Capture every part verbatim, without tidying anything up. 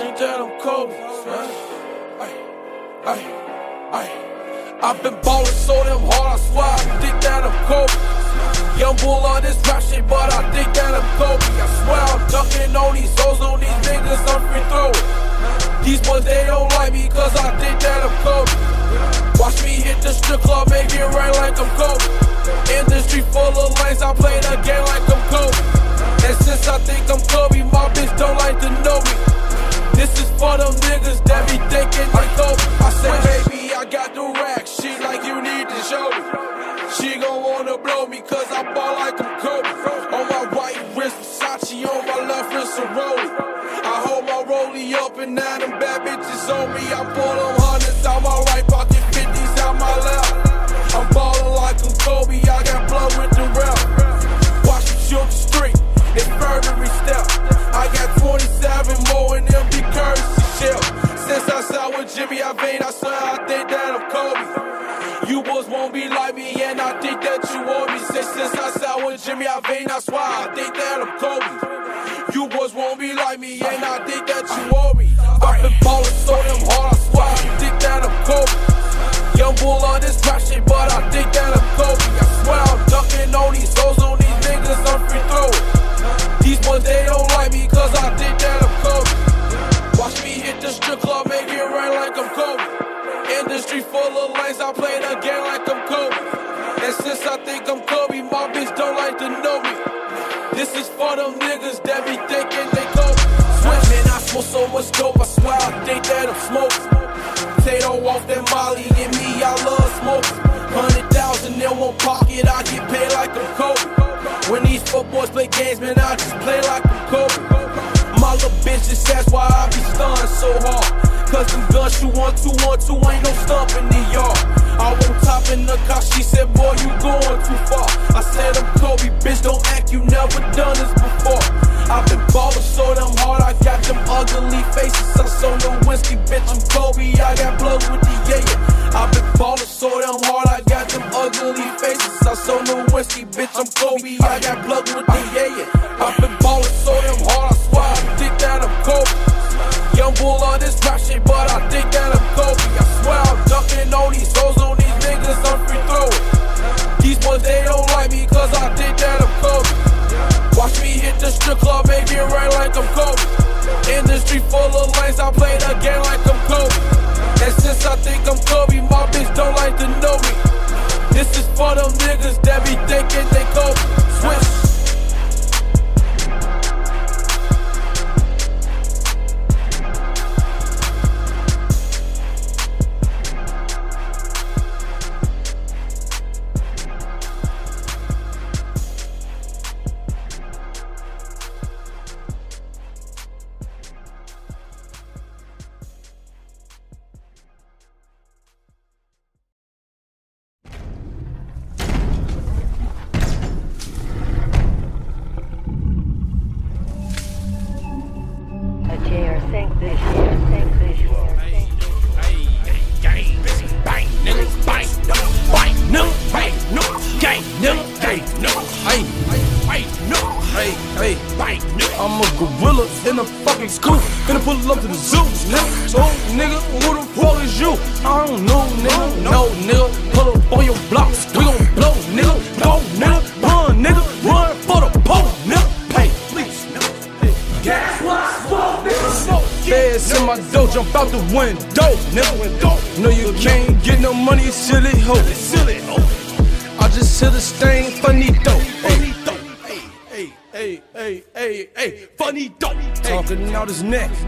think that I'm Kobe, man. Ay, ay, ay. I've been ballin' so damn hard, I swear I think that I'm Kobe. Young bull on this rap shit, but I think that I'm Kobe. I swear I'm dunking on these hoes, on these niggas, I'm free throwin'. These ones, they don't like me, cause I think that I'm Kobe. Watch me hit the strip club, make it rain like I'm Kobe. Industry full of lanes, I play the game like I'm Kobe. And since I think I'm Kobe, my bitch don't like to know me. This is for them niggas that be thinking they Kobe. I said, baby, I got the rack. She like, you need to show me. She gon' wanna blow me, cause I ball like I'm Kobe. On my right wrist, Versace, on my left wrist, a Rollie. I hold my Rollie up and now them bad bitches on me. I pull them hundreds out my right pocket, fifties out my left. I'm ballin' like I'm Kobe, I got blood with the rep. Watch me shoot the street. It's burglary step. I got twenty-seven more in them big currency shell. Since I saw with Jimmy, I vain, I swear I think that I'm Kobe. You boys won't be like me, and I think that you want me. Since, since I saw with Jimmy, I vain, I swear I think that I'm Kobe. You boys won't be like me, and I think that you want me. I've been ballin' so damn hard, I swear I think that I'm Kobe. Young bull on this rap shit, but I think that I'm Kobe. I swear I'm dunking on these hoes, on these niggas, I'm free throwin'. These ones, they don't like me, cause I think that I'm Kobe. Watch me hit the strip club, make it rain like I'm Kobe. Industry full of lanes, I play the game like I'm Kobe. And since I think I'm Kobe, my bitch don't like to know me. This is for them niggas that be thinking they Kobe. Switchin', I smoke so much dope, I swear I think that I'm smoking. Tato off that molly, and me, I love smoking. Hundred thousand in one pocket, I get paid like I'm Kobe. When these footboys play games, man, I just play like I'm Kobe. My little bitches, that's why I be stunned so hard. Cause them guns, you want to, want to, ain't no stumping in y'all. I went top in the car, she said, boy, you going too far. I said, I'm Kobe, bitch, don't act, you never done this before. I've been ballin' so damn hard, I got them ugly faces. I sold no whiskey, bitch, I'm Kobe, I got blood with the yeah-yeah. I've been ballin' so damn hard, I got them ugly faces. I sold no whiskey, bitch, I'm Kobe, I got blood with the yeah-yeah. I've been ballin' so damn hard, I swear I think that I'm Kobe. Young bull on this rap shit, but I think that I'm Kobe. I swear I'm dunking on these hoes, on these niggas, I'm free throwin'. These ones, they don't like me, cause I think that I'm Kobe. Watch me hit the strip club, make it rain like I'm Kobe. Industry full of lanes, I play the game like I'm Kobe. And since I think I'm Kobe, my bitch don't like to know me. This is for them niggas that be thinking they Kobe. Switch.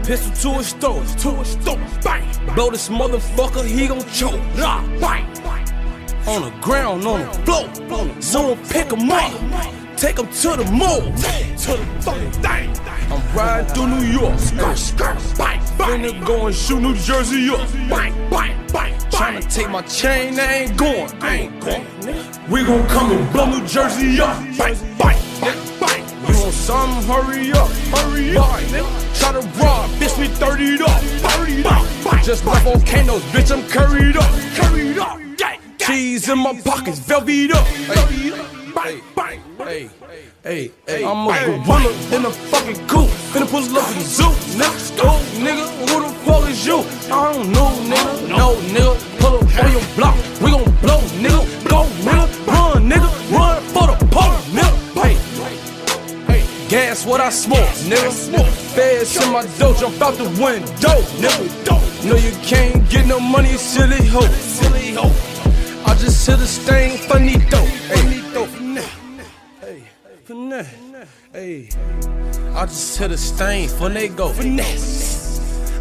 Pistol to his throat, to his throat, bang. Blow this motherfucker, he gon' choke, nah, bang. On the ground, on the floor, zone, pick him up, take him to the mall, to the fucking thing. I'm riding through New York, skirt, skirt, bang, bang. Finna go and shoot New Jersey up, bang, bang, bang. Tryna take my chain, I ain't going, I ain't going. We gon' come and blow New Jersey up, bang, bang, bang, bang. You want something? Hurry up, hurry up. Try to rob, bitch, we thirty'd up, thirty'd up. Just like volcanoes, bitch, I'm curried up, curried up. Cheese in my pockets, velvet up. Hey, hey, hey, hey, I'm a gorilla in a fucking coupe, finna pull up in the zoo. Next go, nigga. out the window, nigga. Don't know you can't get no money, silly hoe. I just hit a stain, funny dope. Hey, hey, I just hit a stain, funny go. Finesse.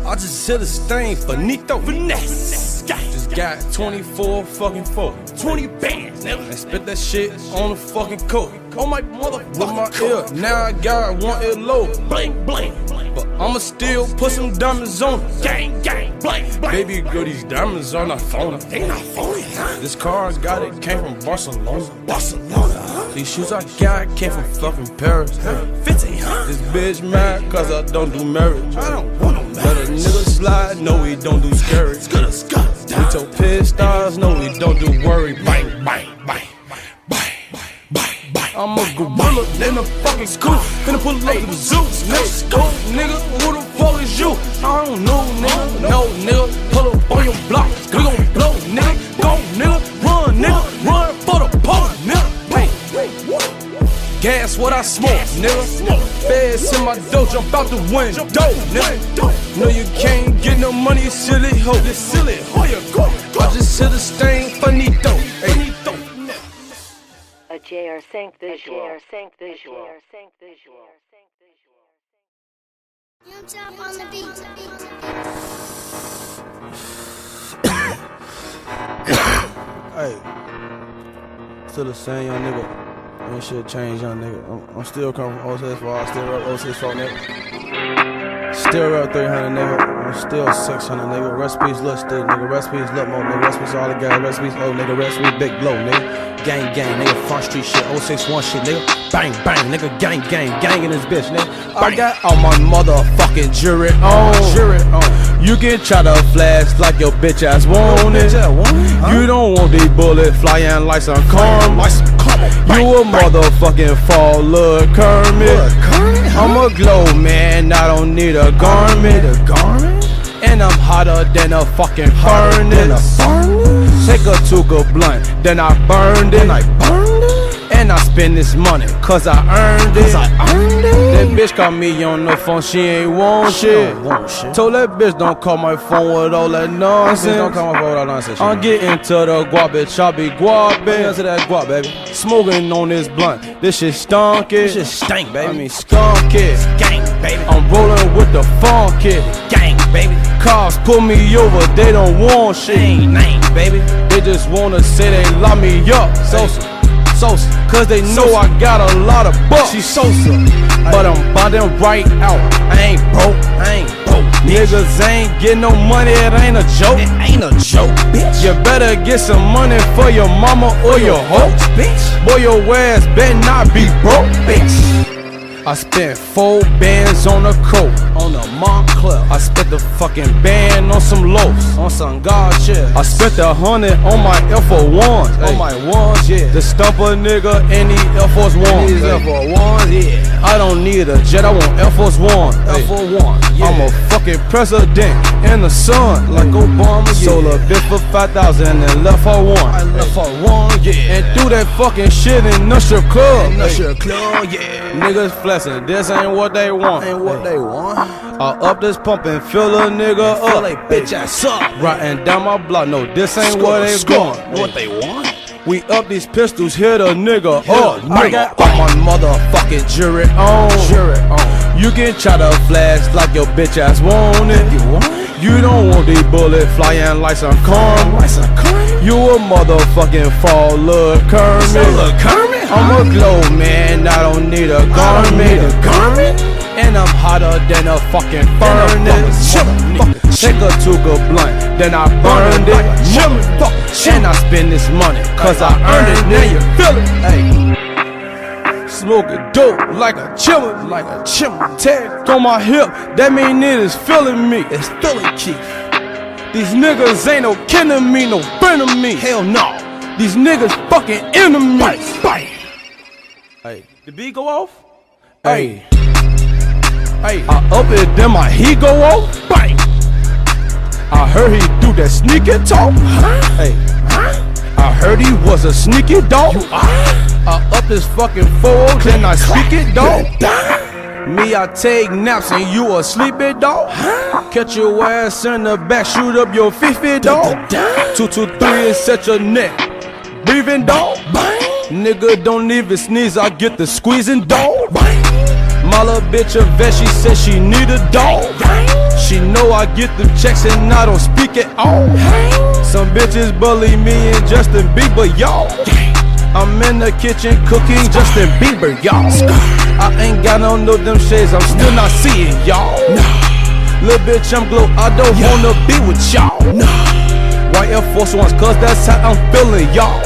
I just hit a stain, finito. Finesse. Just got twenty-four fucking four, twenty bands, nigga. And spit that shit on the fucking coat. Oh my motherfucking ear. Now I got one ear low. Bling, bling. But I'ma still put some diamonds on her. Gang, gang, blank, blank. Baby girl, these diamonds are not phony. They not phony, huh? This car I got, it came from Barcelona. Barcelona, huh? These shoes I got came from fucking Paris. fifty, huh? This bitch mad cause I don't do marriage. I don't want no marriage. Let a nigga slide, no we don't do scary. With your pistols, no we don't do worry. Bang, bang, bang. I'm a gorilla in a fucking school. Finna pull up to the zoo. Let's go, nigga. Who the fuck is you? I don't know, nigga. No, nigga. Pull up on your block. We gon' blow, nigga. Go, nigga. Run, nigga. Run for the pole, nigga. Gas what I smoke, nigga. Feds in my dough. Jump out the window, nigga. No, you can't get no money, silly hoe. This silly hoe you go. I just hit a stain, funny dope. A J R Sank visual. A J R Sank visual. A J R Sank visual. You jump on the beat. Hey, still the same young nigga. Ain't shit change, young nigga. I'm, I'm still coming from oh six four. I still rep oh six four, nigga. Still rep three hundred, nigga. I'm still six hundred, nigga. Recipes, little stick, nigga. Recipes, little more, nigga. Recipes, all the guys. Recipes, old nigga. Recipes, big blow, nigga. Gang, gang, nigga, Front Street shit, oh six one shit, nigga. Bang, bang, nigga, gang, gang, gang in this bitch, nigga. Bang. I got all my motherfucking jewelry on. Jewelry on. You can try to flash like your bitch ass want it. Huh? You don't want these bullet flying like some Carmen. You a motherfucking fall, look, Kermit. I'm a glow man, I don't need a garment. A garment? And I'm hotter than a fucking furnace. Take a Tuka blunt, then I burned it. I burned it. And I spend this money, cause I earned it. Cause I earned it. That bitch call me on the phone, she ain't want shit. Told that bitch don't call my phone with all that nonsense. Don't call my phone with all that nonsense. I'm getting to the guap, bitch. I be guap, baby. To that guap, baby. Smoking on this blunt. This shit stunk it. This shit stank, baby. I mean skunk it. Gang, baby. I'm rolling with the funk kid. Gang, baby. Cops pull me over, they don't want shit. Ain't name, baby. They just wanna say they lock me up. Sosa, Sosa, cause they know Sosa. I got a lot of bucks. She Sosa, but I'm bottin' right out. I ain't broke, I ain't broke. Niggas ain't get no money, it ain't a joke. It ain't a joke, bitch. You better get some money for your mama or your hoe, bitch. Boy, your ass better not be broke, bitch. I spent four bands on a coat, on a Montclair. I spent the fucking band on some loafs, on some God shit. I spent a hundred on my Air Force Ones, on my ones, yeah. To stump a nigga in the Air Force Ones, Air Force Ones, yeah. I don't need a jet, I want Air Force One, Air Force One. Yeah. I'm a fucking president in the sun, like Obama. Yeah. Sold a bitch for five thousand and then left her one. I left her one, yeah. And threw that fucking shit in the strip club, in the strip club, yeah. Niggas flat. This ain't what they want. Ain't what they want. I up this pump and fill a nigga and up. Like bitch ass up. Riding down my block. No, this ain't score, what they score. want. What they want? We up these pistols, hit a nigga hit up. I got all my motherfucking jewelry on. Jewelry on. You can try to flash like your bitch ass want it. You want it? You don't want these bullet flying like some Carmen. Like some Carmen? You a motherfucking fall, look, Kermit. So look, Kermit. I'm a glow man, I don't need a garment. Need a garment? And I'm hotter than a fucking furnace. Take a Tuka blunt, then I burned it. And I spend this money, cause I earned it, now you feel it. Ay. Smoke a dope like a chillin', like a chillin'. Tag on my hip, that mean it is feeling me. It's feeling Keith. These niggas ain't no kin to me, no friend of me. Hell no. These niggas fucking enemies. Bite, bite. Hey, the beat go off? Hey, hey, I up it, then my he go off? Bang! I heard he do that sneaky talk. Hey, huh? I heard he was a sneaky dog. I up this fucking four, then I sneak it dog. Me, I take naps and you a sleepy dog. Catch your ass in the back, shoot up your fifi dog. Two, two, three and set your neck, breathing dog. Nigga don't even sneeze, I get the squeezing dog. My little bitch a vet, she said she need a dog. She know I get the checks and I don't speak at all. Some bitches bully me and Justin Bieber, y'all. I'm in the kitchen cooking Justin Bieber, y'all. I ain't got on no them shades, I'm still not seeing y'all. Lil' bitch, I'm glow, I don't wanna be with y'all. White Air Force Ones, cause that's how I'm feeling, y'all.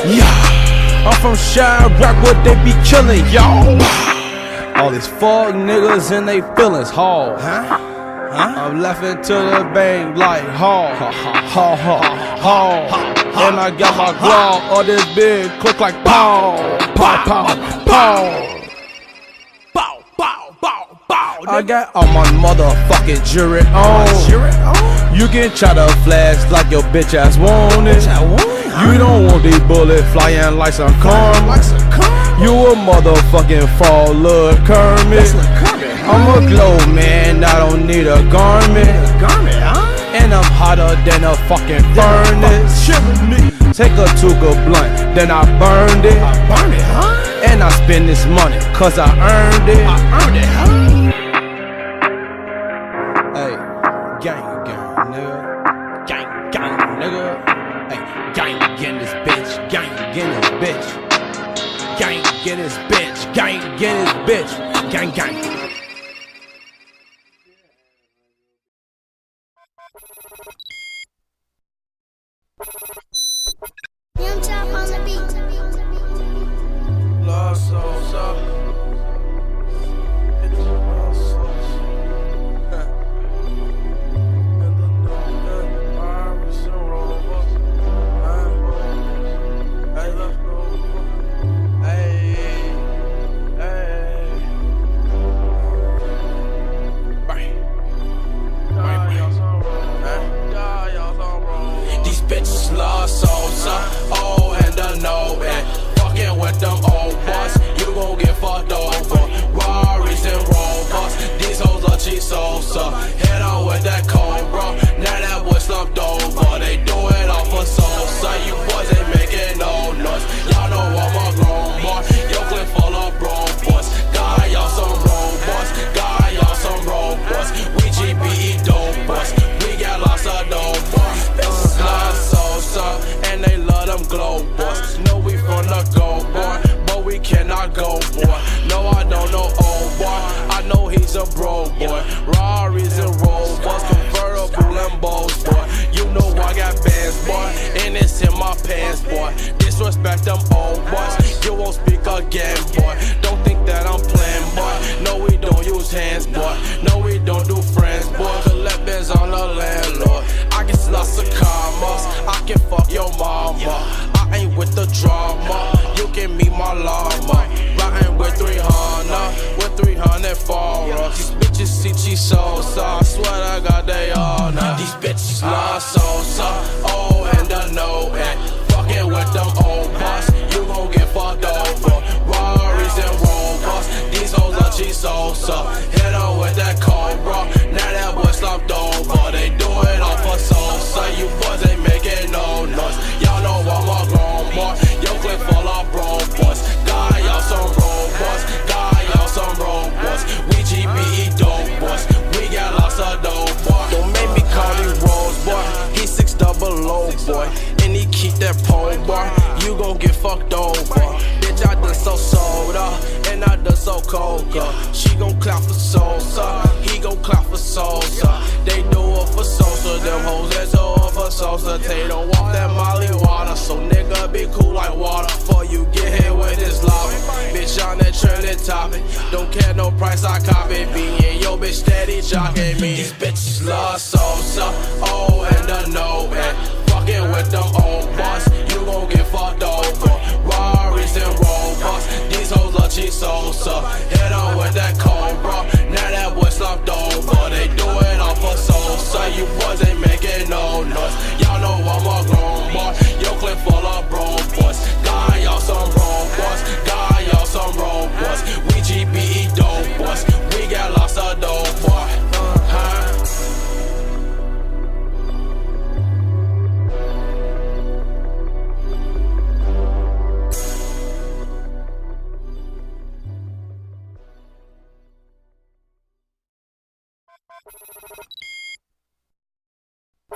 I'm from Shire Rock, where they be killing, y'all. All these fuck niggas and they feelings hard. I'm laughing to the bang like ha ha ha ha ha. And I got my glove, all this big click like pow, pow, pow, pow, pow, pow, pow, pow. I got all my motherfucking jewelry on. You can try to flash like your bitch ass want it. You don't want these bullet flying like some corn. You a motherfucking fall, Lil' Kermit. I'm a glow man, I don't need a garment. And I'm hotter than a fucking furnace. Take a Tuga blunt, then I burned it. And I spend this money, cause I earned it. Hey, gang, gang, nigga. Gang, gang, nigga. Hey, gang, get this bitch. Gang, get this bitch. Gang, get this bitch. Gang, get this bitch. Gang, gang. Young Chop on the beat. Lost souls up. And the lost souls. And the no virus and robots. I love gold. Hey, hey. Right. Right, right. Bitches love salsa, oh and the no and fucking with them old boys, you gon' get fucked over. Worries and robots, these hoes are cheap salsa. Hit on with that cobra, now that boy slumped over. They do it all for salsa, you boys ain't making no noise. Y'all know I'm a grown boy, your clip full of bro boys. Got y'all some robots, got y'all some robots. We G B E dope boys, we got lots of dope boys. And they love them glow boys. Know we from the go boy, but we cannot go boy. No, I don't know old boy, I know he's a bro boy. Raris and roll boys, convertible and bows boy. You know I got bands boy, and it's in my pants boy. Disrespect them old boys, you won't speak again boy. Don't think that I'm playing boy, no we don't use hands boy. No we don't do friends boy, collect bands on the landlord. I get lots of commas, I can fuck your mama. I ain't with the drama, you can meet my llama. Riding with three hundred, with three hundred followers. These bitches see cheese salsa, I swear I got they all now. These bitches love salsa, oh and the no and fucking with them old boss, you gon' get fucked over. Worries and robots, these hoes are cheese salsa. Hit on with that cobra, now that boy slumped over. They do it all for salsa, you boys ain't making no noise. Y'all know I'm a grown boy, your clip full of bro boys. Got y'all some robots, got y'all some robots. We G B E dope boys, we got lots of dope boys. Don't make me call you Rose boy, he six double O boy. And he keep that pole boy, you gon' get fucked over. I done so soda, and I done so coca. She gon' clap for salsa, he gon' clap for salsa. They do it for salsa, them hoes that's all for salsa. They don't want that molly water, so nigga be cool like water. For you get hit with this lava, bitch on that trending topic. Don't care no price, I copy. Be in yo bitch steady jocking me. These bitches love salsa, oh and the no and fucking with them old boss, you gon' get fucked over. Worries and robots, these hoes love cheap salsa. Hit on with that cobra, now that boy slumped over. They do it all for salsa, you boys ain't making no noise. Y'all know I'm a grown boy, your clip full of bro boys. Got y'all some robots, got y'all some robots. We G B E dope boys, we got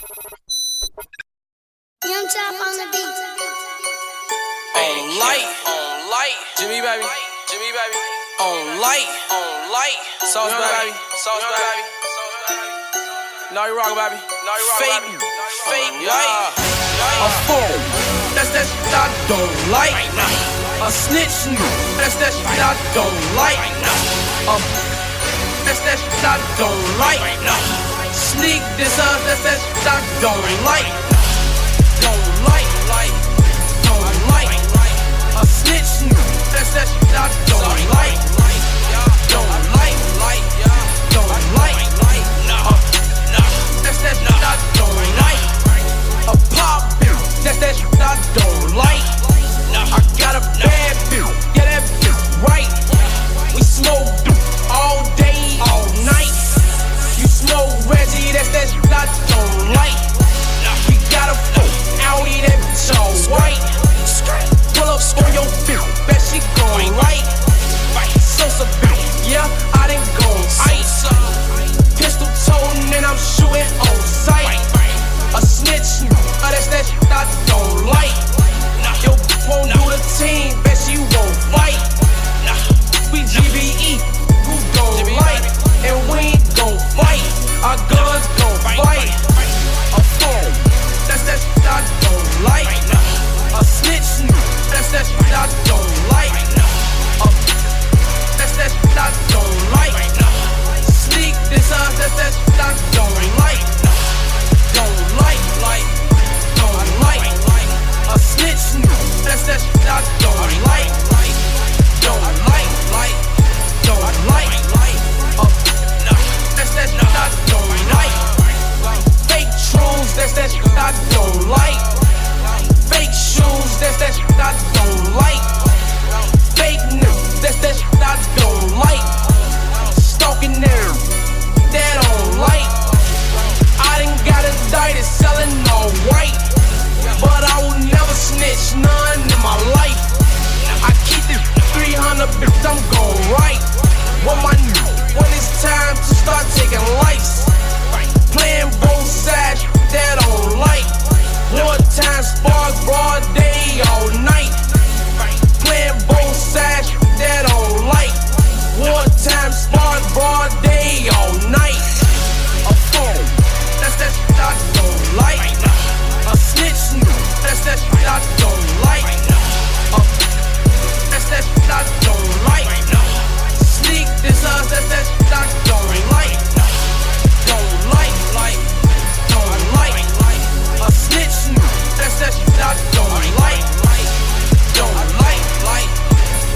Young Chop on the beat. On light, on light. Jimmy baby, Jimmy baby. On light, on light. Sauce baby, sauce baby. No you rock baby, no you rock baby. Fake, fake light. A fool, that's that shit I don't like. A snitch, that's that shit I don't like. A that's that shit I don't like. Sneak this up, that's that shit I don't like. Don't like, like, don't like. A snitch, that's that shit I don't like. Don't like, like, don't like. That's that shit I don't like. A pop bill, that's that shit I don't like. I got a bad bill, yeah that bill right. We slow all day, all night. You slow Reggie, that's that shit I don't like. We got a fool. Audi, that bitch all white. Pull up on your bill, bet she going right. Sosa bill, yeah, I done gone ice. Pistol toting and I'm shooting on sight. A snitch, oh, that's that shit I don't like. Yo, won't do the team, bet she won't fight. We G B E, who gon' light? And we ain't gon' fight, our guns gon' fight. A fool. That's that shit I don't like. A snitch, that's that shit I don't like. A that's that shit I don't like. Sneak this up, that's that shit I don't like. Don't like, like, don't like. A snitch, that's that shit I don't like. Don't like, like, don't like. A that's that shit I don't like. Fake truths, that's that shit I don't like. Fake shoes, that's that shit I don't like. Fake news, that's that shit I don't like. Stalking there, that don't like. I done got indicted selling all white. But I will never snitch none in my life. I keep this three hundred bitch, I'm gon' right. What my new, when it's time to start taking lives. Playing both sides, that don't like. Wartime spark, broad day, all night. Playing both sides, that don't like. Wartime spark, broad day, all night. A phone, that's that shit I don't like. A snitch, that's that shit I don't like. A that's that shit I don't like. Sneak this up, that's that shit I don't like. Don't like, like, don't like. A snitch, that's that shit I don't like. Don't like, like,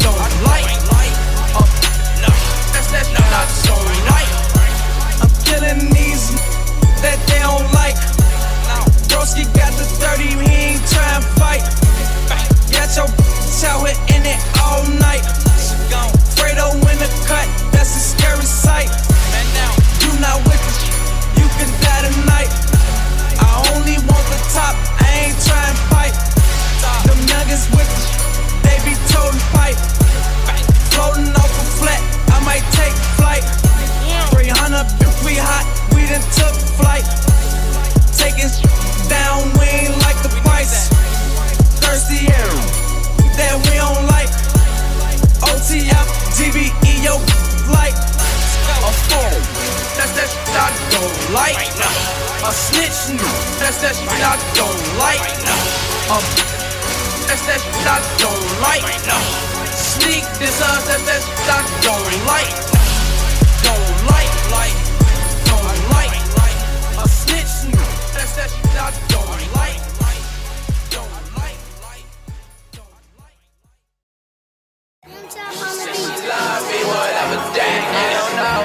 don't like. A that's that shit I don't like. I'm killing these that they don't like. Broski got the thirty, he ain't tryna fight. Got your tower in it all night. Fredo in the cut, that's a scary sight. You not with the shit, you can die tonight. I only want the top, I ain't tryna fight. Them nuggets with the shit, they be totin' pipe. Floating off a flat, I might take flight. Three hundred, if we hot, we done took flight. Taking shit down, we ain't like the price. Thirsty air, that we don't like. O T F, G B E, yo, like. A fool, that's that shit I don't like. A snitch, that's that shit I don't like. A that's that shit I don't like. Sneak this up, that's that shit I don't like. Don't like, like, don't like. A snitch, that's that shit I don't like. Don't like, like, don't like. Since you love me, whatever day, I don't know.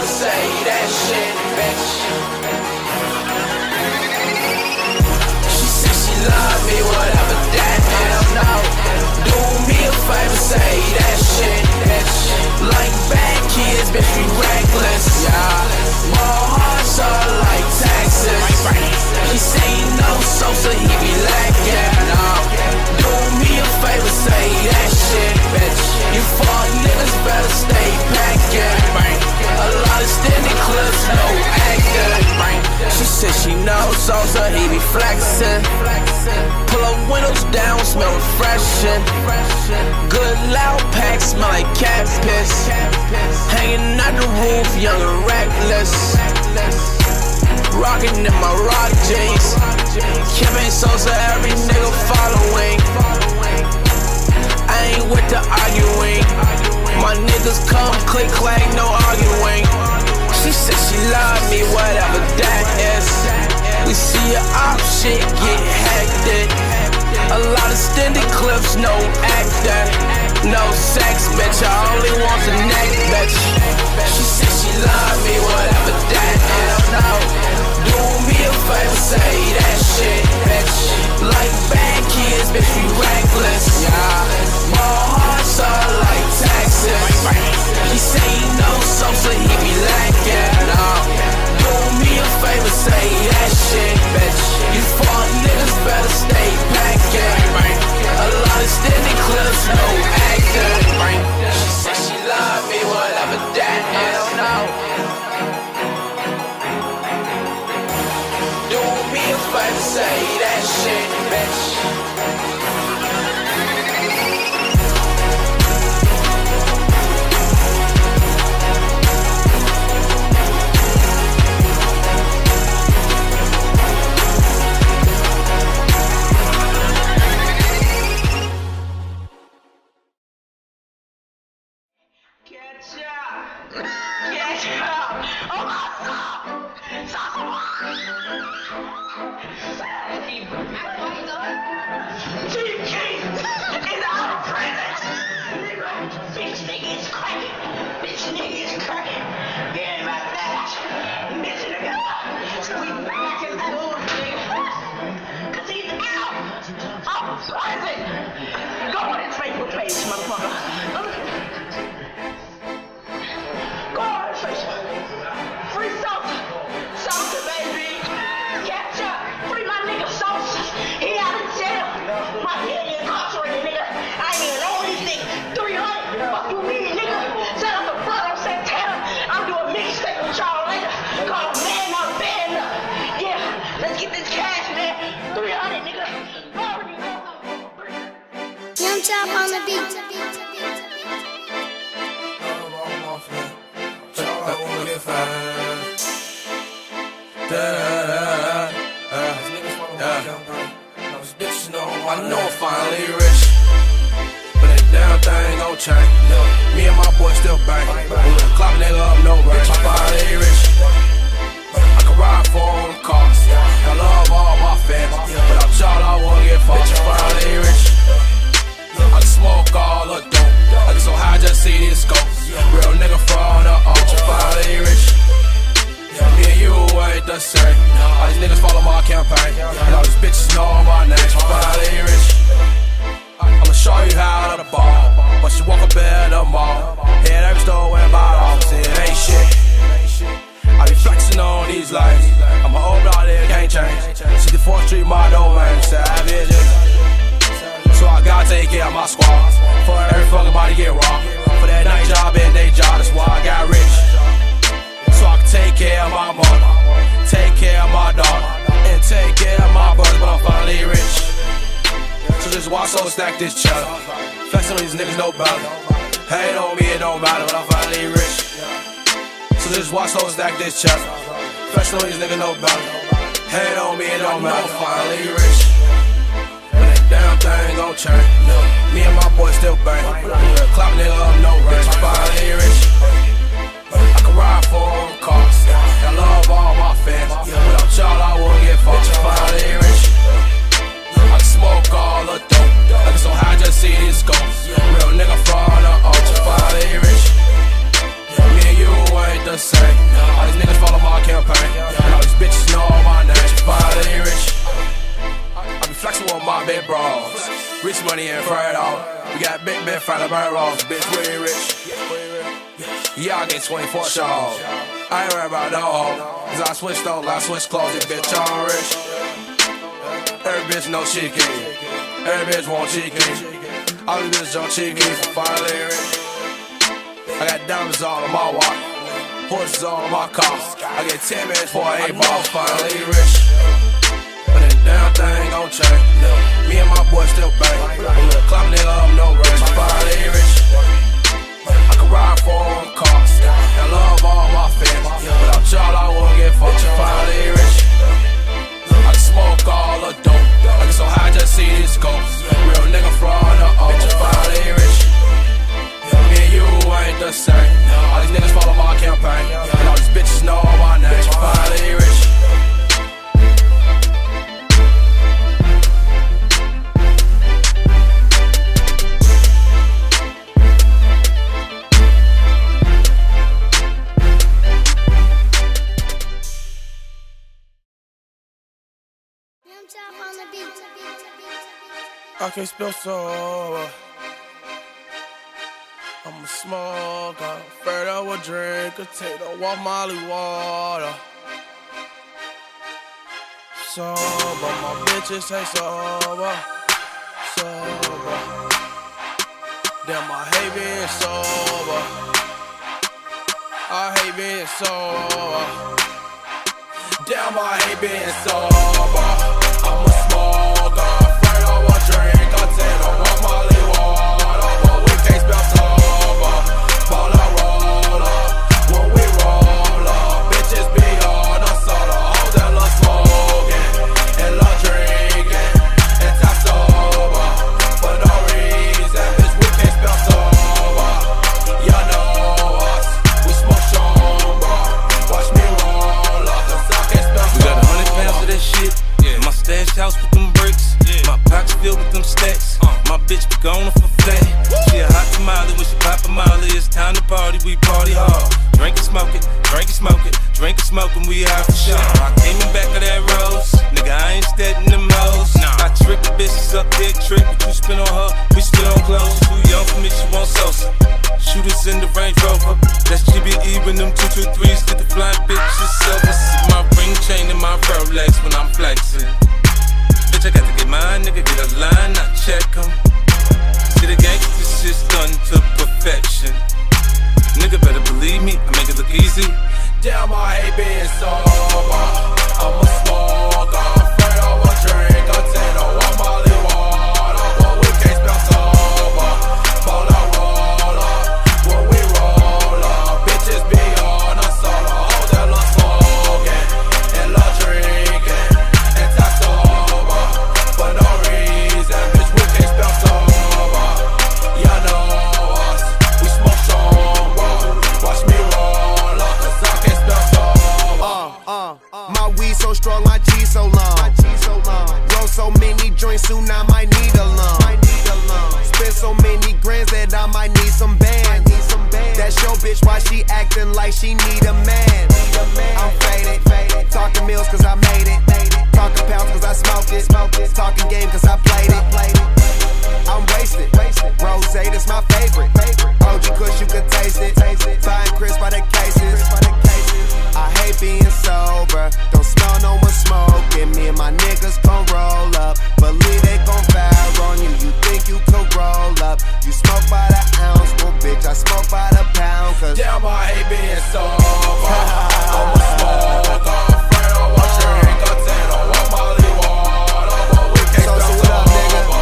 Say that shit, bitch. She said she love me, whatever that hell no. Do me a favor, say that shit, bitch. Like bad kids, bitch, we reckless, yeah. My heart's all like taxes. He say he no Sosa, he be lacking, no. Do me a favor, say that shit, bitch. You fuck niggas better stay packing. She knows salsa, he be flexing. Pull up windows down, smellin' freshin'. Good loud pack, smell like cat piss. Hangin' out the roof, young and reckless. Rockin' in my rock jeans. Campaign salsa, every nigga following. I ain't with the arguing. My niggas come click clang, no arguing. She said she love me, whatever that is. We see your op shit get hectic. A lot of extended clips, no actor. No sex, bitch, I only want the neck, bitch. She said she love me, whatever that is. No, do me a favor, say that shit, bitch. Like bad kids, bitch, we reckless, yeah. My heart's all like taxes. He say he knows something, he be lacking, no. Do me a favor, say that shit, bitch. You fuck niggas better stay packing. A lot of standing clips, no acting. She said she love me, whatever that is, no. Do me a favor, say that shit, bitch. I got diamonds all on my watch. Horses on my car. I get ten minutes for a ball. Finally rich, but that damn thing gon' change. Me and my boy still bang. Climb a nigga up, no rush. Finally rich, I can ride for on cars. I love all my fans, but I'm y'all I won't get fucked. Finally rich, I can smoke all the dope. I get so high just see these ghosts. Real nigga from the O. Finally rich, me and you ain't the same. All these niggas follow my campaign, and all these bitches know my name. Finally rich. I can't spell so. I'm a smoker, afraid I would drink a take a walk Molly water. Sober, my bitches ain't sober, sober. Damn, I hate being sober. I hate being sober. Damn, I hate being sober. I'm a smoker, afraid I would drink a take a walk Molly water, but we can't spell sober. House with them bricks, yeah. My pockets filled with them stacks. Uh. My bitch be gone for fat. She a hot tamale when she pop a molly. It's time to party, we party hard. Drink and smoke it, drink and smoke it, drink and smoke and we out for sure. I came in back of that rose, nigga. I ain't steadin' them hoes. Nah. I trick the bitches up there, trick, but you spin on her, we spin on clothes. Too young for me, she want Sosa. Shooters in the Range Rover, that's G B E when them two two threes get the flying bitches silver. See my ring chain and my Rolex when I'm flexing. I got to get mine, nigga, get a line, I check em. See the gangsta shit's done to perfection. Nigga better believe me, I make it look easy. Damn, I hate being sober. I'm a smoker, afraid I will drink a ten or one Molly water, but we can't spell sober. Ball I roll up, when we roll up, bitches be on us all. I hold that love smoking, and love drinking. Strong, my G so long. My G so long. Roll so many joints, soon I might need a lump. Might need a lump. Spend so many grands that I might need some bands. Need some bands. That's your bitch, why she acting like she need a man? Need a man. I'm faded, faded. Talking meals 'cause I made it. Made it. Talking pounds 'cause I smoked it. Smoked it. Talking game 'cause I played it. Played it. I'm wasted. Wasted. Rosé, that's my favorite. Favorite. O G Kush, you could taste it. Taste it. Fine crisp by the cases. I hate being sober, don't smell no one smoking. Me and my niggas gon' roll up, believe they gon' fire on you. You think you could roll up, you smoke by the ounce. Well bitch, I smoke by the pound, 'cause damn, I hate being sober. I'm a smoker, afraid I won't drink a ten or one Molly water, but we can't so, so what up, nigga?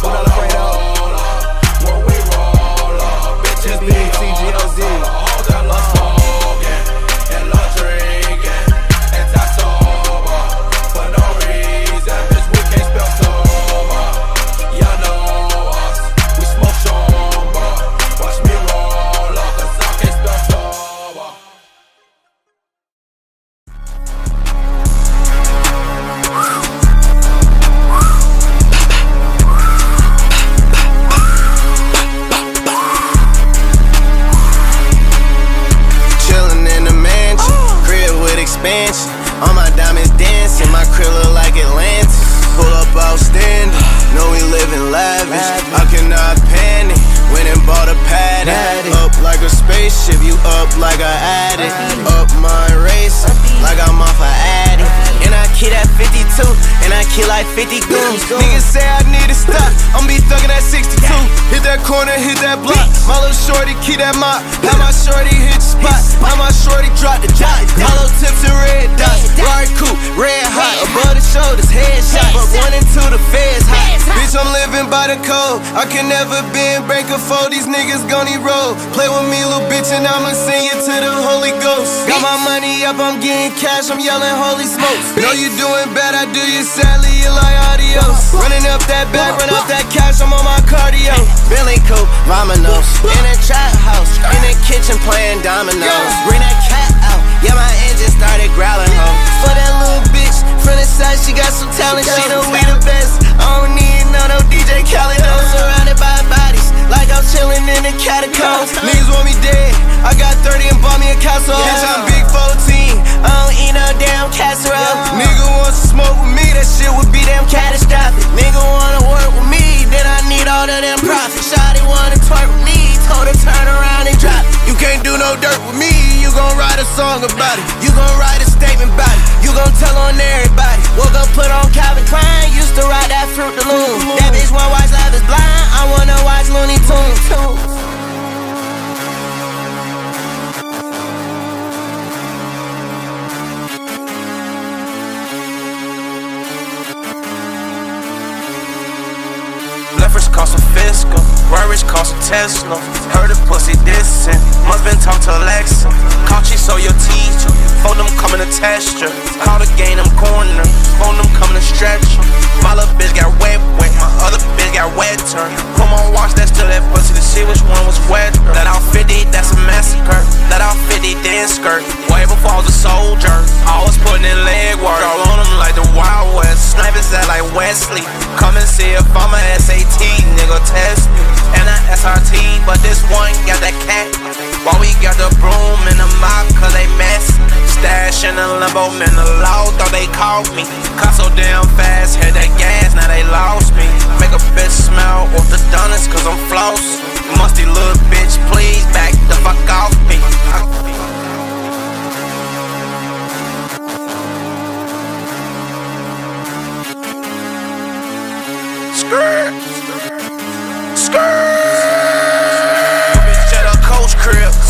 What up, afraid of? When we roll up, bitches be T G O D. Hold that love smoking, and love drinking, and I sober, for no reason, bitch, we can't spell sober. Y'all know us, we smoke somber. Watch me roll up, 'cause I can't spell sober. Chillin' in the mansion, crib with expansion. All my diamonds dancing, my crib look like Atlantis. Pull up outstanding, know we living lavish. I cannot panic, went and bought a paddock. Up like a spaceship, you up like an addict. Up my race, like I'm off an addict. And I kill at fifty-two, and I kill like fifty goons. Niggas say I need to stop, I'm be thuggin' at sixty-two. Hit that corner, hit that block, my little shorty keep that mop. Now my shorty hit the spot, now my shorty drop the jocks. Hollow tips and red dots. Rari coupe, red hot. Above the shoulders, headshot. But one and two, the feds hot. Bitch, I'm living by the code. I can never bend, break a fold. These niggas gon' roll. Play with me, little bitch, and I'ma send you to the Holy Ghost. Got my money up, I'm getting cash. I'm yelling holy smokes. Know you doing bad, I do you sadly. You like adios. Running up that back, run up that cash. I'm on my cardio. Billy Coop, Romanos. In a trap house, in the kitchen playing dominoes. Bring that cat out, yeah, my engine started growling, ho. For that little bitch from the side, she got some talent. She know we the best. I don't need no no D J Khaled. I'm surrounded by bodies, like I'm chilling in the catacombs. Niggas want me dead. I got thirty and bought me a castle. Bitch, I'm big fourteen. I don't eat no damn casserole. Yeah. Nigga wants to smoke with me, that shit would be damn catastrophic. Nigga wanna work with me, then I need all of them profits. Shawty wanna twerk with me, told her turn around and drop it. You can't do no dirt with me. You gon' write a song about it. You gon' write a statement about it. You gon' tell on everybody. Woke up, put on Calvin Klein. Used to ride that Fruit de Loom. That bitch wanna watch Life Is Blind. I wanna watch Looney Tunes. Leverage cost a fiscal, worries cost a Tesla. Heard a pussy dissing, must been talked to Alexa. Caught you, so your teacher. Phone them coming to test you. Call the game, I'm corner. Phone them coming to stretch you. My little bitch got wet, wet. My other bitch got wetter. Come on, watch that still that pussy to see which one was wetter. Let out fifty, that's a massacre. Let out fifty, then skirt. Way before I was a soldier, always putting in leg work. All on them like the Wild West. Snipers at like Wesley. Come and see if I'm a S A T. Nigga test me, and I S R T, but this one got that cat. While we got the broom and the mop, cause they mess. Stash in the limbo, man, the law thought they caught me. Cut so damn fast, hit that gas, now they lost me. Make a bitch smell off the donuts, cause I'm floss. Musty little bitch, please back the fuck off me. I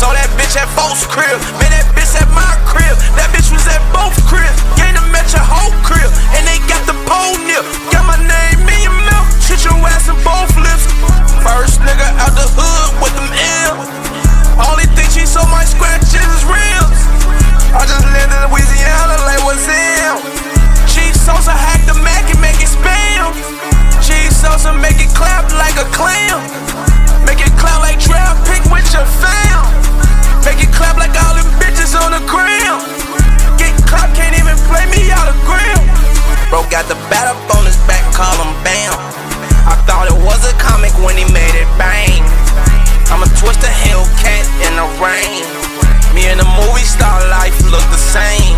so that bitch at folks' crib, man, that bitch at my crib. That bitch was at both cribs, came to match your whole crib. And they got the pole nip, got my name in your mouth. Shit your ass in both lips. First nigga out the hood with them M's. Only thing she saw my scratches is rims. I just lived in Louisiana like what's in. Chief Sosa hacked the Mac and make it spam. Chief Sosa make it clap like a clam. Make it clap like trap pick with your fam. Make it clap like all them bitches on the gram. Get clap, can't even play me out of gram. Bro got the bat up on his back, call him bam. I thought it was a comic when he made it bang. I'ma twist a Hellcat in the rain. Me and the movie star life look the same.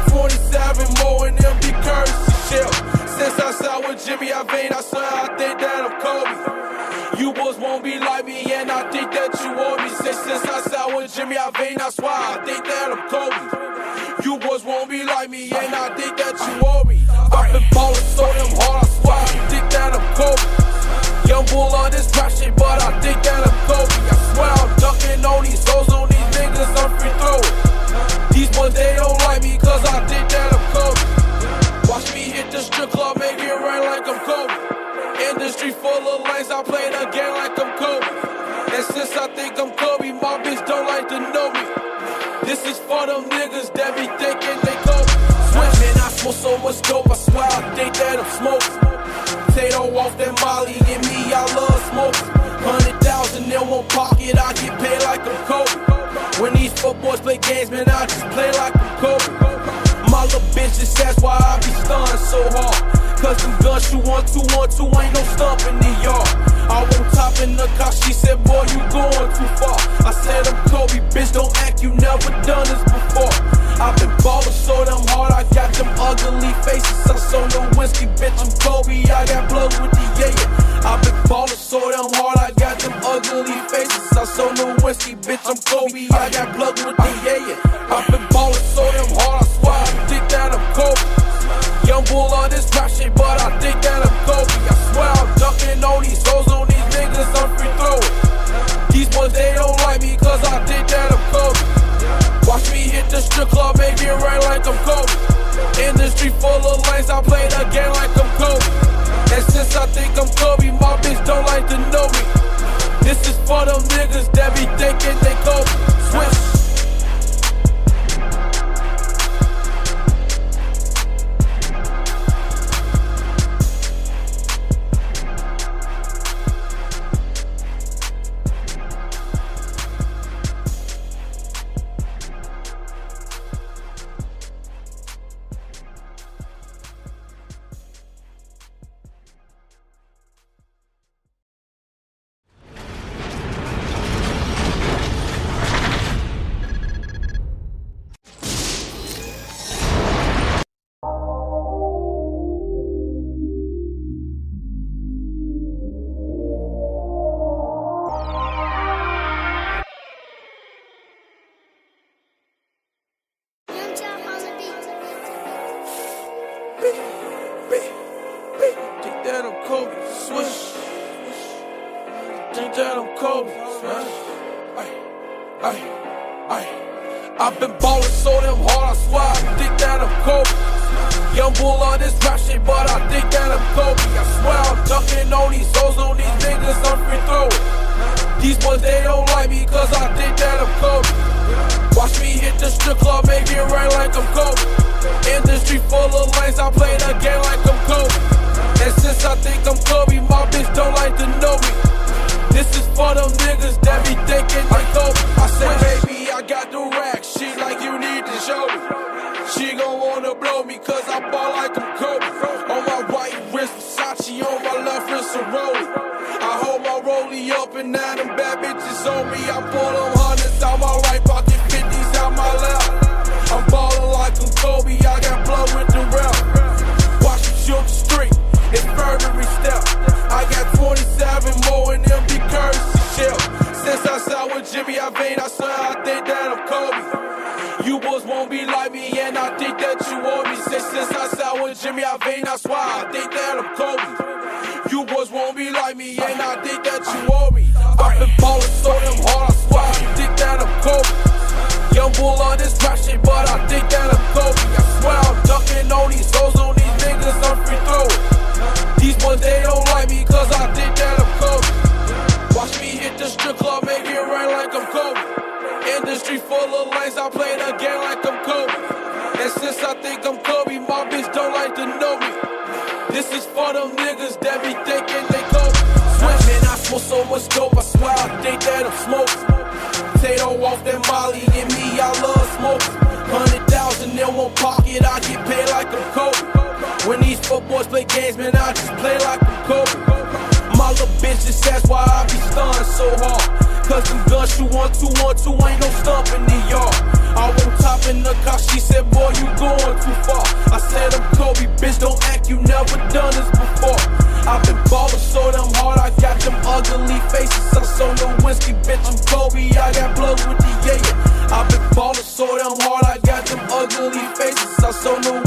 twenty-seven more in there. I vein, that's why I think that I'm Kobe. You boys won't be like me, and I think that you owe me. I've been ballin' so damn hard, I swear I think that I'm Kobe. Young bull on this rap shit, but I think that I'm Kobe. I swear I'm dunking on these hoes, on these niggas, I'm free throwin'. These ones, they don't like me, cause I think that I'm Kobe. Watch me hit the strip club, make it rain like I'm Kobe. Industry full of lanes, I play the game like I'm Kobe. And since I think I'm Kobe, my bitch don't like to know me. This is for them niggas that be thinking they Kobe. Switch, man, I smoke so much dope, I swear I think that I'm smoking. Tato off that molly, and me, I love smoking. Hundred thousand in one pocket, I get paid like I'm Kobe. When these footboys play games, man, I just play like I'm Kobe. My little bitches, that's why I be stunned so hard. Cause them guns she want to, want to, ain't no stomping in y'all. I went top in the car, she said, boy, you going too far. I said, I'm Kobe, bitch, don't act, you never done this before. I've been ballin' so damn hard, I got them ugly faces. I sold no whiskey, bitch, I'm Kobe, I got blood with the yeah. I've been ballin' so damn hard, I got them ugly faces. I sold no whiskey, bitch, I'm Kobe, I got blood with the yeah. I've been ballin' so damn hard, I swear I think that I'm Kobe. Young bull on this rap shit, but I think that I'm Kobe. I swear I'm dunking on these hoes, on these niggas, I'm free throwing. These ones, they don't like me, cause I think that I'm Kobe. Watch me hit the strip club, make it rain like I'm Kobe. Industry full of lanes, I play the game like I'm Kobe. And since I think I'm Kobe, my bitch don't like to know me. This is for them niggas that be thinking they Kobe. Switch.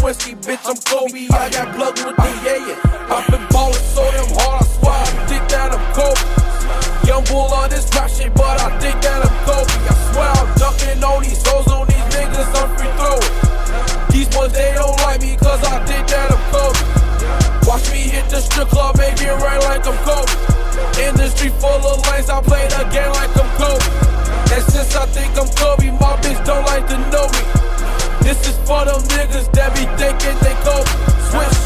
pussy, bitch, I'm Kobe. I got plugged with the yeah, yeah. I've been ballin' so damn hard, I swear I think that I'm Kobe. Young bull on this rap shit, but I think that I'm Kobe. I swear I'm dunking on these hoes, on these niggas, I'm free throwing. These boys, they don't like me, cause I think that I'm Kobe. Watch me hit the strip club and get right like I'm Kobe. Industry full of lanes, I play the game like I'm Kobe. And since I think I'm Kobe, my bitch don't like to know me. This is for them niggas that be thinking they Kobe. Switch.